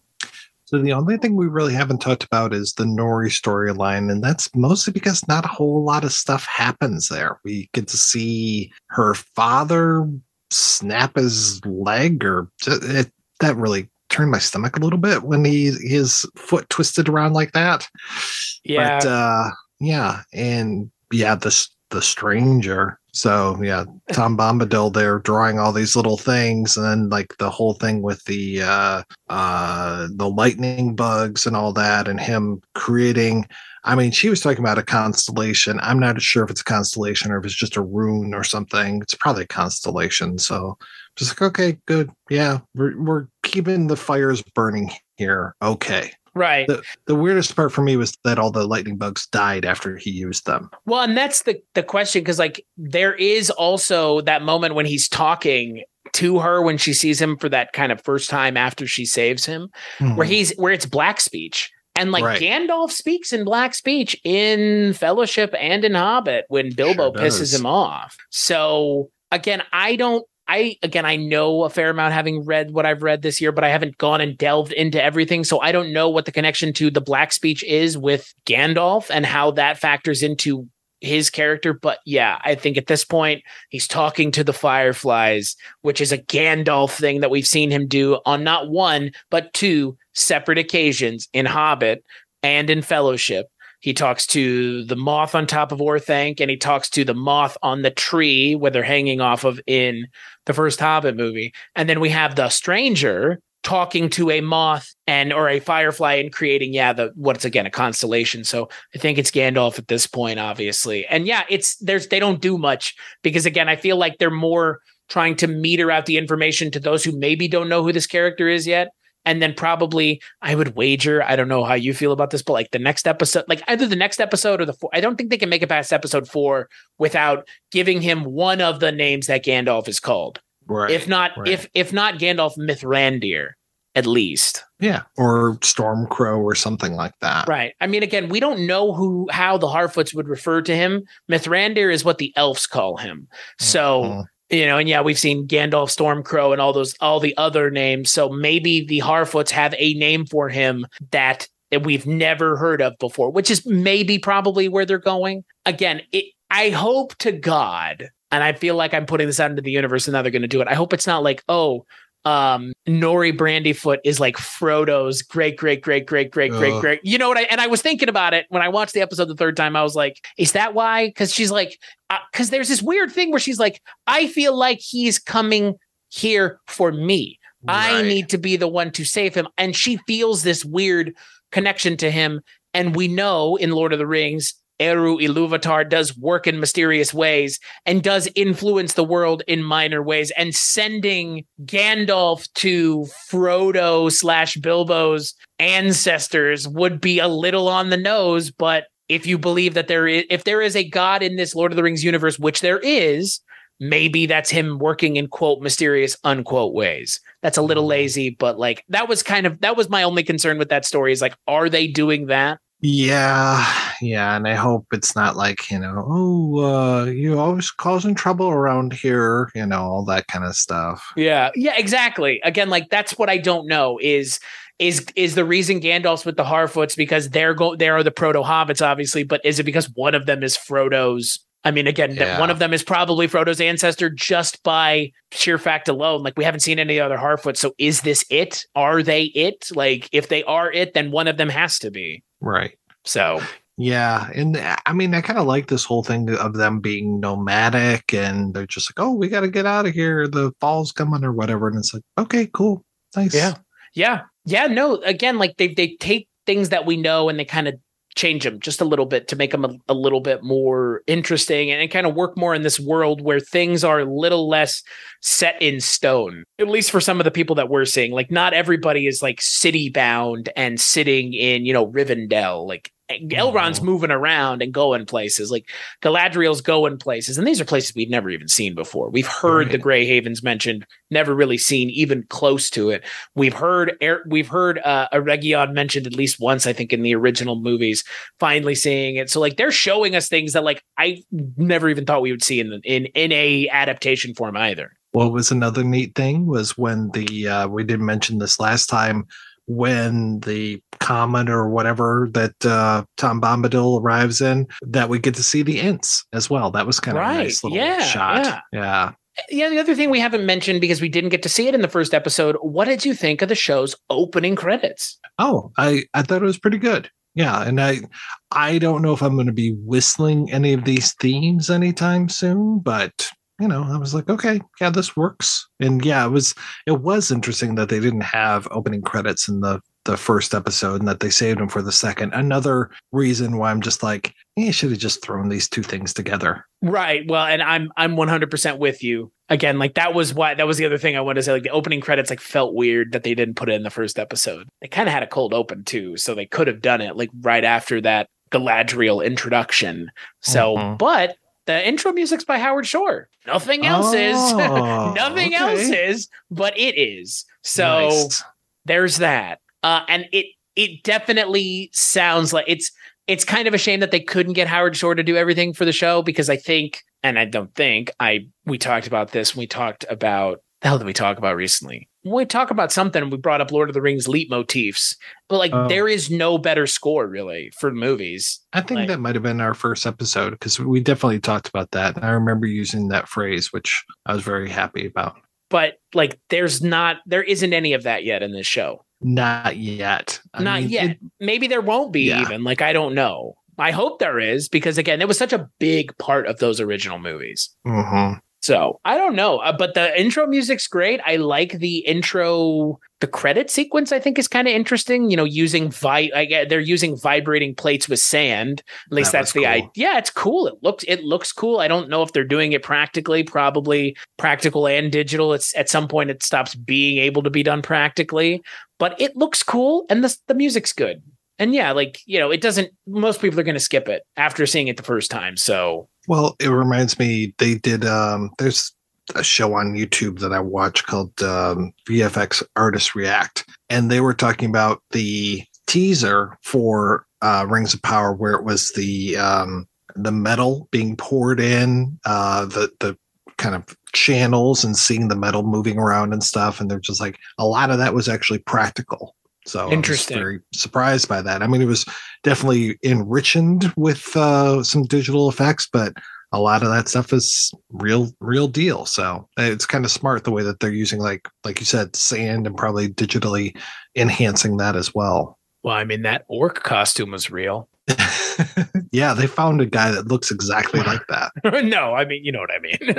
So the only thing we really haven't talked about is the Nori storyline, and that's mostly because not a whole lot of stuff happens there. We get to see her father snap his leg, or it, that really turned my stomach a little bit when he his foot twisted around like that. Yeah. But, uh, yeah. And yeah, the, the stranger. So yeah, Tom Bombadil there drawing all these little things. And then like the whole thing with the, uh, uh, the lightning bugs and all that, and him creating, I mean, she was talking about a constellation. I'm not sure if it's a constellation or if it's just a rune or something. It's probably a constellation. So just like, okay, good. Yeah, we're, we're keeping the fires burning here. Okay. Right. The, the weirdest part for me was that all the lightning bugs died after he used them. Well, and that's the, the question, because like there is also that moment when he's talking to her when she sees him for that kind of first time after she saves him, mm-hmm. where he's where it's black speech. And like right. Gandalf speaks in black speech in Fellowship and in Hobbit when Bilbo sure pisses him off. So again, I don't. I, again, I know a fair amount having read what I've read this year, but I haven't gone and delved into everything. So I don't know what the connection to the black speech is with Gandalf and how that factors into his character. But yeah, I think at this point he's talking to the Fireflies, which is a Gandalf thing that we've seen him do on not one, but two separate occasions in Hobbit and in Fellowship. He talks to the moth on top of Orthanc, and he talks to the moth on the tree where they're hanging off of in the first Hobbit movie. And then we have the stranger talking to a moth and or a firefly and creating, yeah, the what's again, a constellation. So I think it's Gandalf at this point, obviously. And yeah, it's there's they don't do much because, again, I feel like they're more trying to meter out the information to those who maybe don't know who this character is yet. And then probably I would wager, I don't know how you feel about this, but like the next episode, like either the next episode or the four, I don't think they can make it past episode four without giving him one of the names that Gandalf is called. Right. If not, right. if, if not Gandalf Mithrandir, at least. Yeah. Or Stormcrow or something like that. Right. I mean, again, we don't know who, how the Harfoots would refer to him. Mithrandir is what the elves call him. So mm-hmm. You know, and yeah, we've seen Gandalf, Stormcrow, and all those, all the other names. So maybe the Harfoots have a name for him that we've never heard of before, which is maybe probably where they're going. Again, it, I hope to God, and I feel like I'm putting this out into the universe, and now they're going to do it. I hope it's not like, oh, um, Nori Brandyfoot is like Frodo's great, great, great, great, great, great, uh. great. You know what? I, and I was thinking about it when I watched the episode the third time. I was like, is that why? Because she's like, because uh, there's this weird thing where she's like, I feel like he's coming here for me. Right. I need to be the one to save him. And she feels this weird connection to him. And we know in Lord of the Rings, Eru Iluvatar does work in mysterious ways and does influence the world in minor ways. And sending Gandalf to Frodo slash Bilbo's ancestors would be a little on the nose, but if you believe that there is, if there is a god in this Lord of the Rings universe, which there is, maybe that's him working in quote mysterious unquote ways. That's a little lazy, but like that was kind of, that was my only concern with that story is like, are they doing that? Yeah, yeah, and I hope it's not like, you know, oh, uh, you always causing trouble around here, you know, all that kind of stuff. Yeah, yeah, exactly. Again, like that's what I don't know is is is the reason Gandalf's with the Harfoots because they're go they are the proto-hobbits, obviously, but is it because one of them is Frodo's? I mean, again, yeah. That one of them is probably Frodo's ancestor just by sheer fact alone. Like, we haven't seen any other Harfoot. So is this it? Are they it? Like, if they are it, then one of them has to be. Right. So. Yeah. And I mean, I kind of like this whole thing of them being nomadic and they're just like, oh, we got to get out of here. The fall's coming or whatever. And it's like, okay, cool. Nice. Yeah. Yeah. Yeah. No, again, like they they take things that we know and they kind of change them just a little bit to make them a, a little bit more interesting and, and kind of work more in this world where things are a little less set in stone, at least for some of the people that we're seeing. Like not everybody is like city bound and sitting in, you know, Rivendell. Like Elrond's moving around and going places, like Galadriel's going places. And these are places we've never even seen before. We've heard right. the Grey Havens mentioned, never really seen even close to it. We've heard we've heard uh, Eregion mentioned at least once, I think, in the original movies, finally seeing it. So like they're showing us things that like I never even thought we would see in in, in a adaptation form either. What was another neat thing was when the uh, we didn't mention this last time, when the comet or whatever that uh, Tom Bombadil arrives in, that we get to see the Ents as well. That was kind of right. a nice little yeah, shot. Yeah. yeah. Yeah. The other thing we haven't mentioned because we didn't get to see it in the first episode. What did you think of the show's opening credits? Oh, I, I thought it was pretty good. Yeah. And I, I don't know if I'm going to be whistling any of these themes anytime soon, but you know, I was like, okay, yeah, this works. And yeah, it was it was interesting that they didn't have opening credits in the, the first episode and that they saved them for the second. Another reason why I'm just like, eh, you should have just thrown these two things together. Right. Well, and I'm I'm one hundred percent with you. Again, like that was why that was the other thing I wanted to say. Like the opening credits like felt weird that they didn't put it in the first episode. They kind of had a cold open too, so they could have done it like right after that Galadriel introduction. So, mm-hmm. but the intro music's by Howard Shore. Nothing else oh, is. Nothing okay. else is, but it is. So nice. There's that. Uh, and it it definitely sounds like it's it's kind of a shame that they couldn't get Howard Shore to do everything for the show, because I think, and I don't think, I we talked about this. We talked about, the hell did we talk about recently? We talk about something, we brought up Lord of the Rings leitmotifs, but like oh. there is no better score really for movies. I think like, that might have been our first episode because we definitely talked about that. And I remember using that phrase, which I was very happy about. But like, there's not, there isn't any of that yet in this show. Not yet. I not mean, yet. It, Maybe there won't be yeah. even like, I don't know. I hope there is, because again, it was such a big part of those original movies. Mm-hmm. So I don't know, uh, but the intro music's great. I like the intro. The credit sequence, I think, is kind of interesting. You know, using vi- I get, they're using vibrating plates with sand. At least that that's the cool. idea. Yeah, it's cool. It looks it looks cool. I don't know if they're doing it practically. Probably practical and digital. It's at some point it stops being able to be done practically, but it looks cool and the the music's good. And yeah, like, you know, it doesn't, most people are going to skip it after seeing it the first time. So, well, it reminds me, they did, um, there's a show on YouTube that I watch called um, V F X Artists React. And they were talking about the teaser for uh, Rings of Power, where it was the, um, the metal being poured in, uh, the, the kind of channels and seeing the metal moving around and stuff. And they're just like, a lot of that was actually practical. So interesting. I was very surprised by that. I mean, it was definitely enriched with uh, some digital effects, but a lot of that stuff is real, real deal. So it's kind of smart the way that they're using, like, like you said, sand and probably digitally enhancing that as well. Well, I mean, that orc costume was real. Yeah, they found a guy that looks exactly like that. No, I mean, you know what I mean.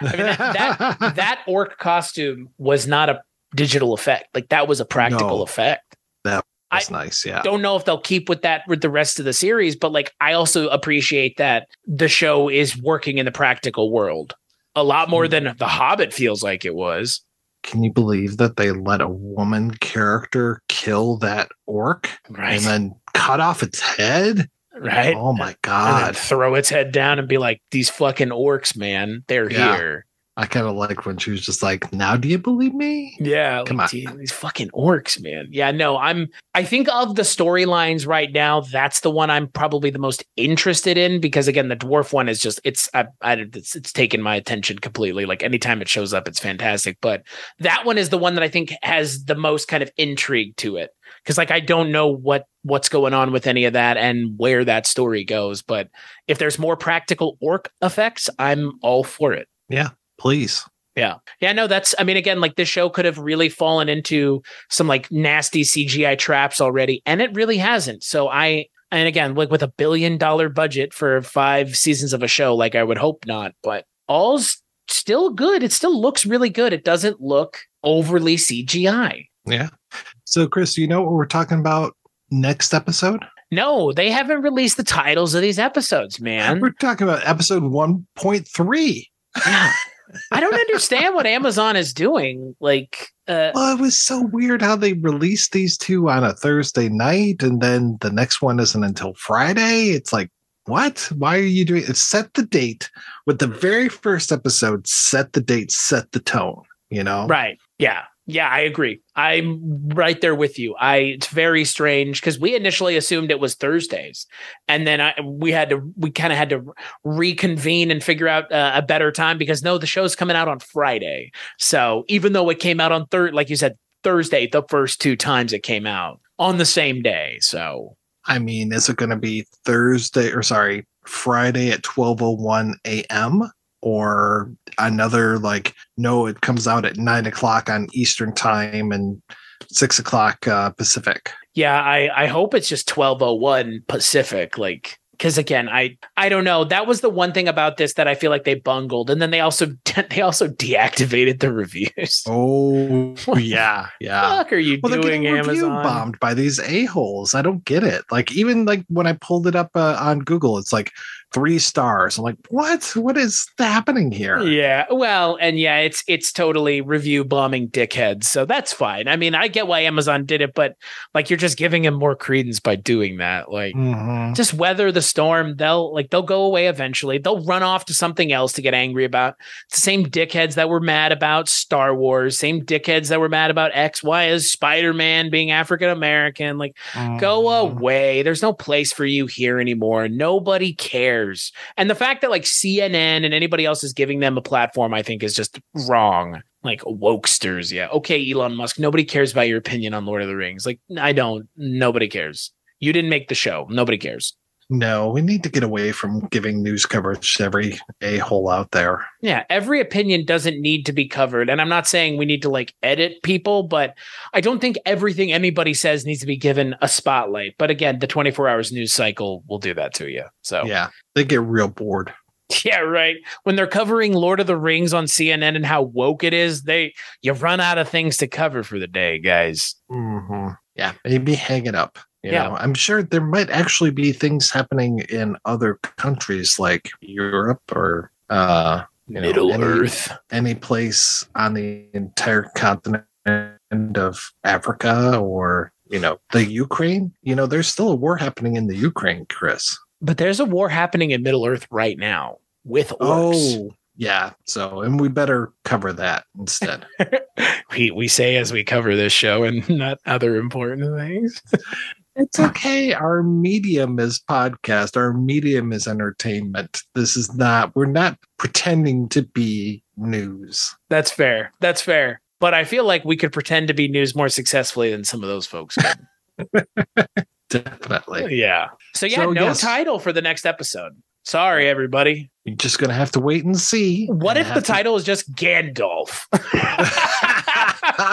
I mean that, that that orc costume was not a digital effect, like that was a practical no, effect. That was I nice. Yeah, don't know if they'll keep with that with the rest of the series, but like I also appreciate that the show is working in the practical world a lot more than The Hobbit feels like it was. Can you believe that they let a woman character kill that orc right. and then cut off its head? Right. Oh my god! And throw its head down and be like, "These fucking orcs, man, they're yeah. here." I kind of like when she was just like, now do you believe me? Yeah. Come like, on. Dude, these fucking orcs, man. Yeah, no, I'm, I think of the storylines right now, that's the one I'm probably the most interested in, because again, the dwarf one is just, it's, I, I it's, it's taken my attention completely. Like anytime it shows up, it's fantastic. But that one is the one that I think has the most kind of intrigue to it. Cause like, I don't know what, what's going on with any of that and where that story goes. But if there's more practical orc effects, I'm all for it. Yeah. Please. Yeah. Yeah, no, that's, I mean, again, like this show could have really fallen into some like nasty C G I traps already, and it really hasn't. So I, and again, like with a billion dollar budget for five seasons of a show, like I would hope not, but all's still good. It still looks really good. It doesn't look overly C G I. Yeah. So, Chris, do you know what we're talking about next episode? No, they haven't released the titles of these episodes, man. We're talking about episode one point three. Yeah. I don't understand what Amazon is doing. Like, uh, well, it was so weird how they released these two on a Thursday night, and then the next one isn't until Friday. It's like, what? Why are you doing it? Set the date with the very first episode. Set the date. Set the tone. You know, right? Yeah, yeah. I agree. I'm right there with you. I it's very strange because we initially assumed it was Thursdays, and then I we had to we kind of had to reconvene and figure out uh, a better time because no, the show's coming out on Friday. So even though it came out on third, like you said, Thursday, the first two times it came out on the same day. So I mean, is it going to be Thursday or sorry Friday at twelve oh one a.m. or another like, no, it comes out at nine o'clock on Eastern time and six o'clock uh, Pacific. Yeah, I, I hope it's just twelve oh one Pacific. Like, because again, I I don't know. That was the one thing about this that I feel like they bungled. And then they also they also deactivated the reviews. Oh, yeah, yeah. What the fuck are you well, doing, they're getting Amazon? Bombed by these a-holes. I don't get it. Like, even like when I pulled it up uh, on Google, it's like, three stars. I'm like, what? What is happening here? Yeah. Well, and yeah, it's it's totally review bombing dickheads. So that's fine. I mean, I get why Amazon did it, but like, you're just giving them more credence by doing that. Like, mm-hmm. just weather the storm. They'll like they'll go away eventually. They'll run off to something else to get angry about. It's the same dickheads that were mad about Star Wars. Same dickheads that were mad about X, Y, as Spider-Man being African American. Like, mm-hmm. go away. There's no place for you here anymore. Nobody cares. And the fact that like C N N and anybody else is giving them a platform, I think, is just wrong. Like wokesters. Yeah. Okay, Elon Musk. Nobody cares about your opinion on Lord of the Rings. Like, I don't. Nobody cares. You didn't make the show. Nobody cares. No, we need to get away from giving news coverage to every a-hole out there. Yeah, every opinion doesn't need to be covered. And I'm not saying we need to like edit people, but I don't think everything anybody says needs to be given a spotlight. But again, the twenty-four hours news cycle will do that to you. So yeah, they get real bored. Yeah, right. When they're covering Lord of the Rings on C N N and how woke it is, they you run out of things to cover for the day, guys. Mm-hmm. Yeah, maybe hang it up. You yeah, know, I'm sure there might actually be things happening in other countries like Europe or uh, you Middle know, any, Earth, any place on the entire continent of Africa or, you know, the Ukraine. You know, there's still a war happening in the Ukraine, Chris. But there's a war happening in Middle Earth right now with orcs. Oh, yeah. So and we better cover that instead. we we say as we cover this show and not other important things. It's okay. Our medium is podcast. Our medium is entertainment. This is not, we're not pretending to be news. That's fair. That's fair. But I feel like we could pretend to be news more successfully than some of those folks could. Definitely. Yeah. So yeah, so, no yes. title for the next episode. Sorry, everybody. You're just going to have to wait and see. What if the to- title is just Gandalf?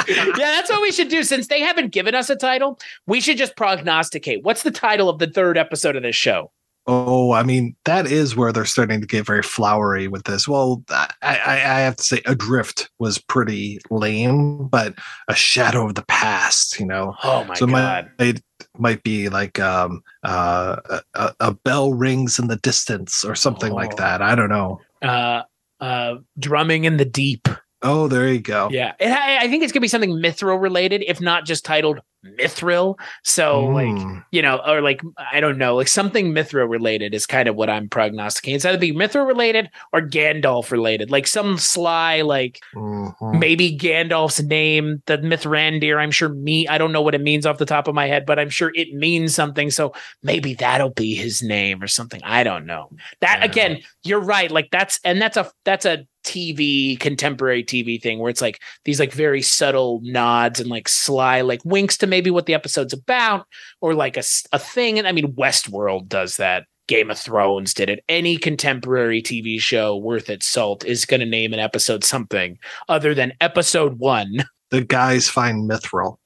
Yeah, that's what we should do. Since they haven't given us a title, we should just prognosticate. What's the title of the third episode of this show? Oh, I mean, that is where they're starting to get very flowery with this. Well, I, I, I have to say Adrift was pretty lame, but A Shadow of the Past, you know. Oh, my so God. My, it might be like um, uh, a, a bell rings in the distance or something oh. like that. I don't know. Uh, uh, drumming in the deep. Oh, there you go. Yeah. It, I think it's going to be something Mithril related, if not just titled Mithril. So mm. like, you know, or like, I don't know, like something Mithril related is kind of what I'm prognosticating. It's either be Mithril related or Gandalf related, like some sly, like mm-hmm. maybe Gandalf's name, the Mithrandir. I'm sure me, I don't know what it means off the top of my head, but I'm sure it means something. So maybe that'll be his name or something. I don't know that yeah. again, you're right. Like that's, and that's a, that's a, T V contemporary T V thing where it's like these like very subtle nods and like sly like winks to maybe what the episode's about or like a, a thing. And I mean, Westworld does that. Game of Thrones did it. Any contemporary T V show worth its salt is going to name an episode something other than episode one. The guys find Mithril.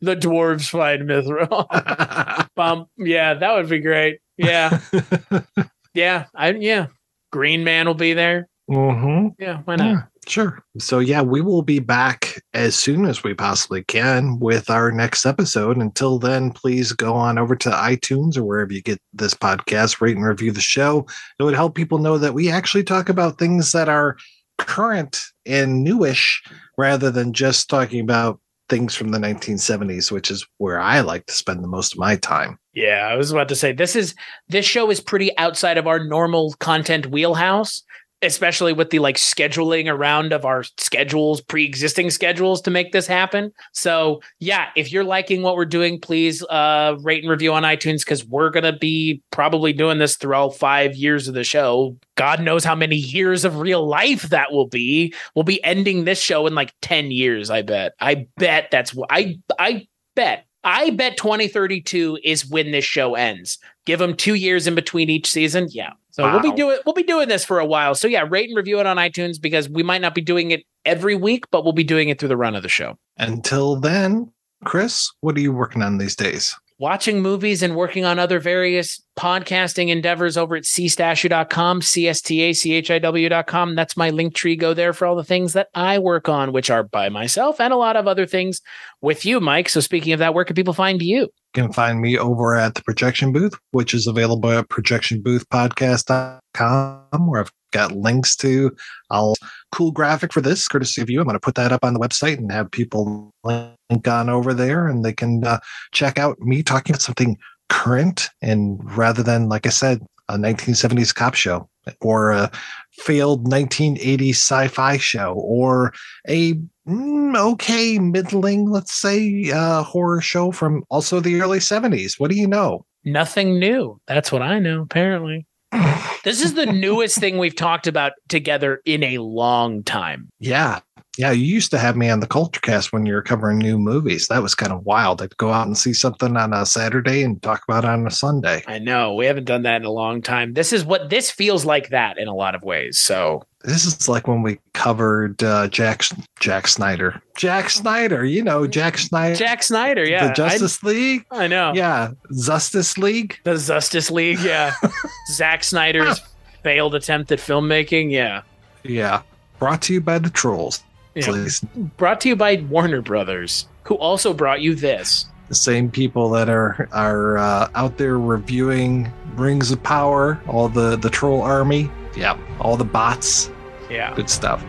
The dwarves find Mithril. um, yeah, that would be great. Yeah. Yeah. I, yeah. Green Man will be there. Mm-hmm. Yeah, why not? Yeah, sure. So yeah, we will be back as soon as we possibly can with our next episode. Until then, please go on over to iTunes or wherever you get this podcast, rate and review the show. It would help people know that we actually talk about things that are current and newish rather than just talking about things from the nineteen seventies, which is where I like to spend the most of my time. Yeah, I was about to say, this is this show is pretty outside of our normal content wheelhouse, especially with the like scheduling around of our schedules, pre-existing schedules to make this happen. So yeah, if you're liking what we're doing, please uh, rate and review on iTunes, because we're going to be probably doing this through all five years of the show. God knows how many years of real life that will be. We'll be ending this show in like ten years. I bet. I bet that's what I, I bet. I bet twenty thirty-two is when this show ends. Give them two years in between each season. Yeah. So wow. we'll be doing we'll be doing this for a while. So yeah, rate and review it on iTunes, because we might not be doing it every week, but we'll be doing it through the run of the show. Until then, Chris, what are you working on these days? Watching movies and working on other various podcasting endeavors over at c stachiw dot com, C S T A C H I W dot com. That's my link tree. Go there for all the things that I work on, which are by myself and a lot of other things with you, Mike. So speaking of that, where can people find you? You can find me over at The Projection Booth, which is available at projection booth podcast dot com, where I've got links to a cool graphic for this, courtesy of you. I'm going to put that up on the website and have people link on over there, and they can uh, check out me talking about something current, and rather than, like I said, a nineteen seventies cop show or a failed nineteen eighties sci-fi show or a mm, okay middling, let's say, uh, horror show from also the early seventies. What do you know? Nothing new. That's what I know, apparently. This is the newest thing we've talked about together in a long time. Yeah. Yeah. You used to have me on the Culture Cast when you were covering new movies. That was kind of wild. I'd go out and see something on a Saturday and talk about it on a Sunday. I know. We haven't done that in a long time. This is what this feels like that in a lot of ways. So this is like when we covered uh, Jack Jack Snyder. Jack Snyder, you know, Jack Snyder. Jack Snyder, yeah. The Justice I, League. I know. Yeah. Justice League. The Justice League, yeah. Zack Snyder's failed attempt at filmmaking, yeah. Yeah. Brought to you by the trolls. Yeah. Please. Brought to you by Warner Brothers, who also brought you this. The same people that are are uh, out there reviewing Rings of Power, all the, the troll army. Yeah, all the bots. Yeah. Good stuff.